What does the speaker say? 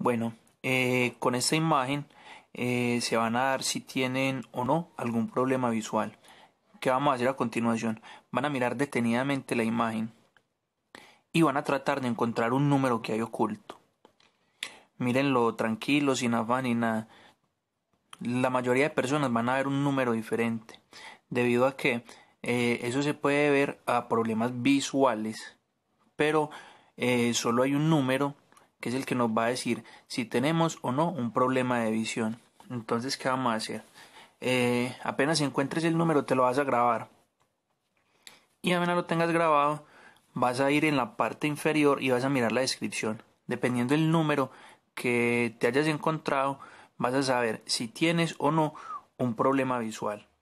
Bueno, con esta imagen se van a dar si tienen o no algún problema visual. ¿Qué vamos a hacer a continuación? Van a mirar detenidamente la imagen y van a tratar de encontrar un número que hay oculto. Mírenlo tranquilo, sin afán ni nada. La mayoría de personas van a ver un número diferente, debido a que eso se puede ver a problemas visuales, pero solo hay un número que es el que nos va a decir si tenemos o no un problema de visión. Entonces, ¿qué vamos a hacer? Apenas encuentres el número, te lo vas a grabar, y apenas lo tengas grabado, vas a ir en la parte inferior y vas a mirar la descripción. Dependiendo del número que te hayas encontrado, vas a saber si tienes o no un problema visual.